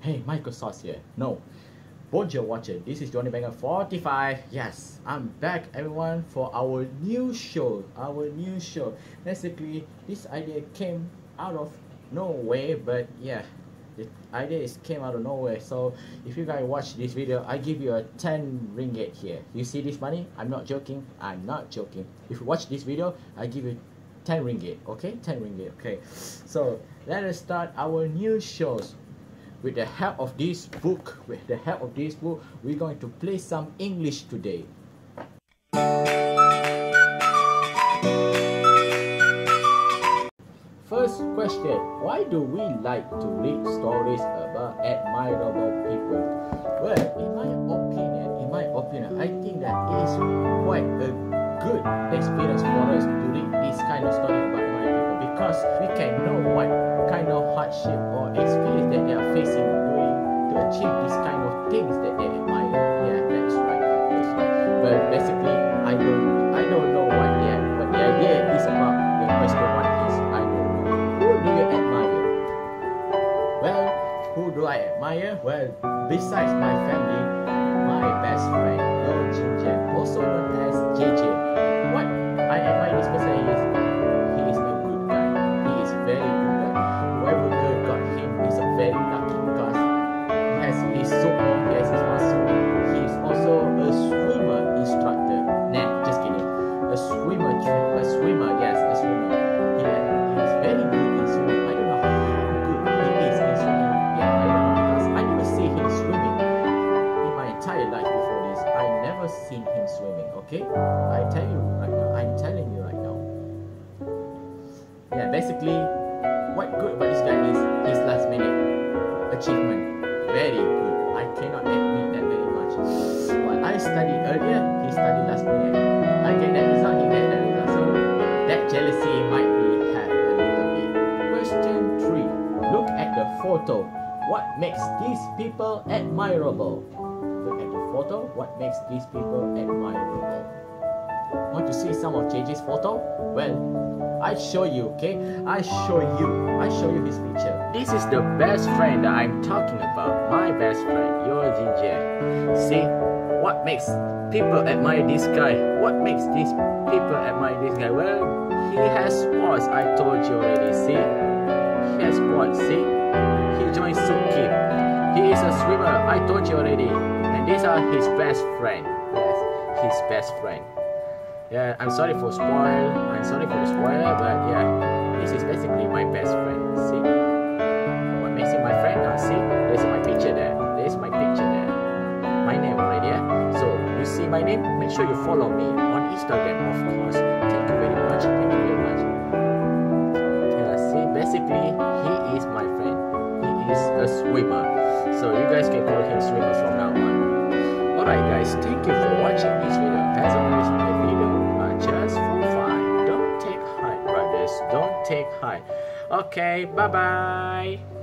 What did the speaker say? Hey, Microsoft here. No, what you're watching, this is Johnny Banger 45. Yes, I'm back, everyone, for our new show. Basically, this idea came out of nowhere, but yeah, the idea came out of nowhere. So if you guys watch this video, I give you a 10 ringgit here. You see this money? I'm not joking. If you watch this video, I give you 10 ringgit. Okay, 10 ringgit. Okay. So let us start our new shows. With the help of this book, we're going to play some English today. First question, why do we like to read stories about admirable people? Well, in my opinion, I think that it is quite a good experience for us to read this kind of story about admirable people, because we can know what kind of hardship or experience that they are facing doing to achieve these kind of things that they admire. Yeah, that's right. But basically, I don't know what they are. But the idea is about the question. What is I don't know. Who do you admire? Well, who do I admire? Well, besides my family, my best friend, JJ, also known as JJ. What I admire this person is he is a good guy. He is very good. Very lucky because he has his so-called, he is also a swimmer instructor. Nah, just kidding. A swimmer. He is very good in swimming. I don't know how good he is in swimming. Yeah, I don't know, because I never see him swimming in my entire life before this. I never seen him swimming, okay? I'm telling you right now. Yeah, basically, what good about this guy is his last minute achievement. Very good. I cannot admit that very much. While I studied earlier, he studied last minute. I get that result, he get that result. So that jealousy might be had a little bit. Question 3. Look at the photo. What makes these people admirable? Look at the photo. What makes these people admirable? Want to see some of JJ's photo? Well, I show you, okay? I show you his picture. This is the best friend that I'm talking about. My best friend, your JJ. See, what makes people admire this guy? Well, he has sports. I told you already. See, he has sports. See, he joins Suki. He is a swimmer. I told you already. And these are his best friend. Yes, his best friend. Yeah, I'm sorry for the spoiler, but yeah, this is basically my best friend. See? What makes him my friend? See? There's my picture there. My name right there. So, you see my name? Make sure you follow me on Instagram, of course. Thank you very much. Yeah, see? Basically, he is my friend. He is a swimmer. So, you guys can call him swimmer from now on. Alright guys, thank you for watching this video. As always, just for fun. Don't take high, brothers. Don't take high. Okay, bye-bye.